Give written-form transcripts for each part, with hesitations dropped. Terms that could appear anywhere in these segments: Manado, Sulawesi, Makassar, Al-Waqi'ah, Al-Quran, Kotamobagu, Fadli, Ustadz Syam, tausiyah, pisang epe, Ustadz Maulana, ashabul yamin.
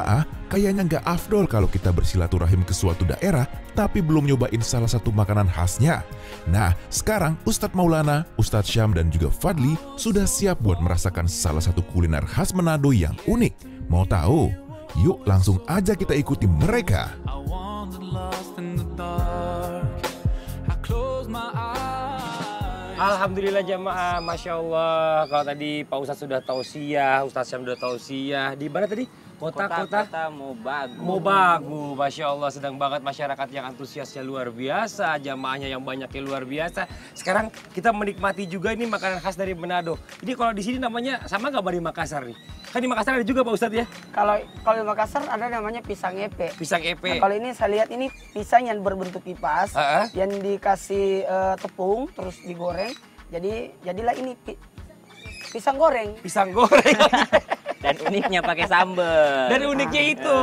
jamaah, kayaknya nggak afdol kalau kita bersilaturahim ke suatu daerah tapi belum nyobain salah satu makanan khasnya. Nah, sekarang Ustadz Maulana, Ustadz Syam, dan juga Fadli sudah siap buat merasakan salah satu kuliner khas Manado yang unik. Mau tahu? Yuk langsung aja kita ikuti mereka. Alhamdulillah jamaah, Masya Allah. Kalau tadi Pak Ustadz sudah tausiah, Ustadz Syam sudah tausiah. Di mana tadi? Kotamobagu. Masya Allah, sedang banget masyarakat yang antusiasnya luar biasa. Jamaahnya yang banyaknya luar biasa. Sekarang kita menikmati juga ini makanan khas dari Manado. Jadi kalau di sini namanya sama nggak dari Makassar nih? Kan di Makassar ada juga Pak Ustadz ya? Kalau di Makassar ada namanya pisang epe. Pisang epe. Nah, kalau ini saya lihat ini pisang yang berbentuk kipas, yang dikasih tepung terus digoreng. Jadi jadilah ini pisang goreng. Pisang goreng. Dan uniknya pakai sambal. Dan uniknya itu,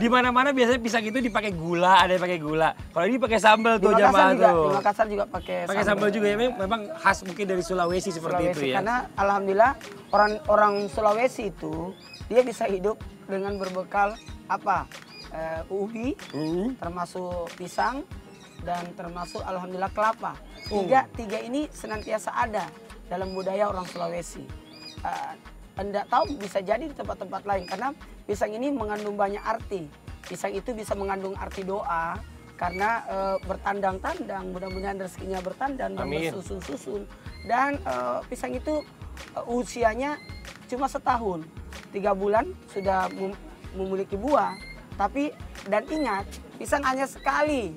di mana-mana biasanya pisang itu dipakai gula, ada yang pakai gula. Kalau ini pakai sambal tuh jamaah tuh. Di Makassar juga pakai sambal juga ya. Memang khas mungkin dari Sulawesi seperti itu ya. Karena alhamdulillah orang Sulawesi itu dia bisa hidup dengan berbekal apa? Ubi, termasuk pisang, dan termasuk alhamdulillah kelapa. Tiga ini senantiasa ada dalam budaya orang Sulawesi. Enggak tahu bisa jadi di tempat-tempat lain karena pisang ini mengandung banyak arti. Pisang itu bisa mengandung arti doa karena bertandang-tandang, mudah-mudahan rezekinya bertandang dan bersusun-susun. Dan pisang itu usianya cuma setahun, 3 bulan sudah memiliki buah. Tapi dan ingat, pisang hanya sekali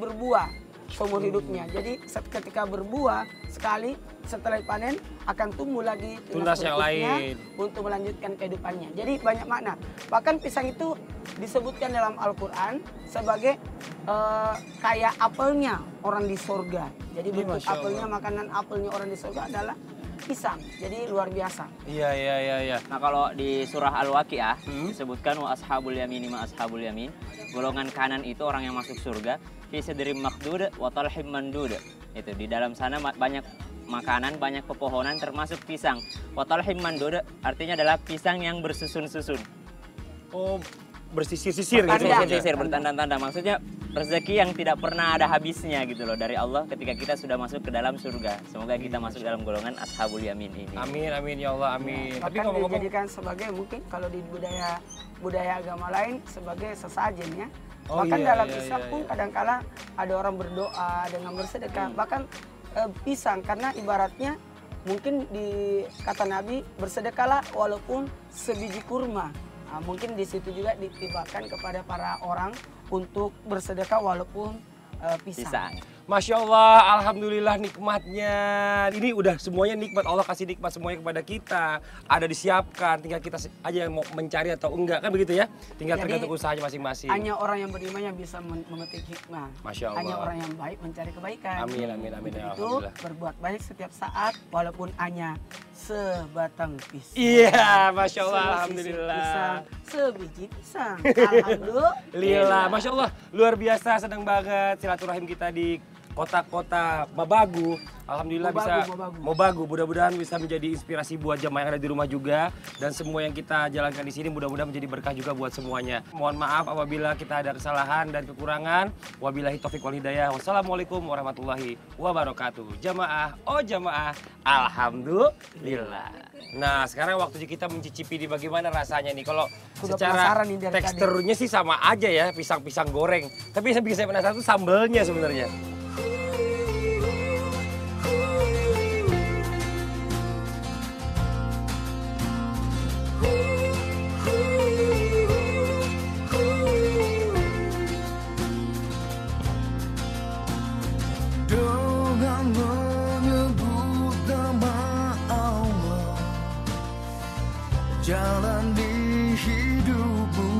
berbuah seumur hidupnya. Jadi ketika berbuah sekali, setelah panen akan tumbuh lagi tunas yang lain untuk melanjutkan kehidupannya. Jadi banyak makna. Bahkan pisang itu disebutkan dalam Al-Quran sebagai kayak apelnya orang di surga. Jadi bentuk apelnya, makanan apelnya orang di surga adalah pisang. Jadi luar biasa. Iya. Nah, kalau di surah Al-Waqi'ah disebutkan wa ashabul yamin ma ashabul yamin. Golongan kanan itu orang yang masuk surga, fi sadrin maqdud wa talhim mandud. Itu di dalam sana banyak makanan, banyak pepohonan termasuk pisang. Wa talhim mandud artinya adalah pisang yang bersusun-susun. Oh, bersisir-sisir gitu. Bersisir, bertanda-tanda. Maksudnya rezeki yang tidak pernah ada habisnya gitu loh dari Allah ketika kita sudah masuk ke dalam surga. Semoga kita masuk dalam golongan ashabul yamin ini. Amin ya Allah, amin. Tapi ngomong-ngomong dijadikan sebagai mungkin kalau di budaya agama lain sebagai sesajennya. Bahkan dalam Islam pun kadang-kala ada orang berdoa dengan bersedekah. Bahkan pisang karena ibaratnya mungkin di kata Nabi bersedekahlah walaupun sebiji kurma. Nah, mungkin di situ juga ditibakan kepada para orang untuk bersedekah walaupun pisang. Masya Allah, alhamdulillah nikmatnya. Ini udah semuanya nikmat, Allah kasih nikmat semuanya kepada kita. Ada disiapkan, tinggal kita aja yang mau mencari atau enggak, kan begitu ya? Tinggal tergantung usahanya masing-masing. Hanya orang yang beriman yang bisa memetik hikmah. Masya Allah. Hanya orang yang baik mencari kebaikan. Amin. Itu berbuat baik setiap saat, walaupun hanya sebatang pisang. Iya, Masya Allah, alhamdulillah. Pisang, sebiji pisang, alhamdulillah. Masya Allah, luar biasa, senang banget silaturahim kita di Kotamobagu. Alhamdulillah Mobagu. Mudah-mudahan bisa menjadi inspirasi buat jamaah yang ada di rumah juga. Dan semua yang kita jalankan di sini mudah-mudahan menjadi berkah juga buat semuanya. Mohon maaf apabila kita ada kesalahan dan kekurangan. Wabillahi taufiq wal hidayah. Wassalamualaikum warahmatullahi wabarakatuh. Jamaah, oh jamaah, alhamdulillah. Nah, sekarang waktunya kita mencicipi di bagaimana rasanya nih. Kalau secara teksturnya sih sama aja ya, pisang-pisang goreng. Tapi yang bikin saya penasaran itu sambalnya sebenarnya. Jalan di hidupmu,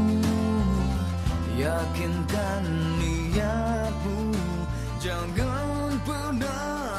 yakinkan niatmu, jangan pernah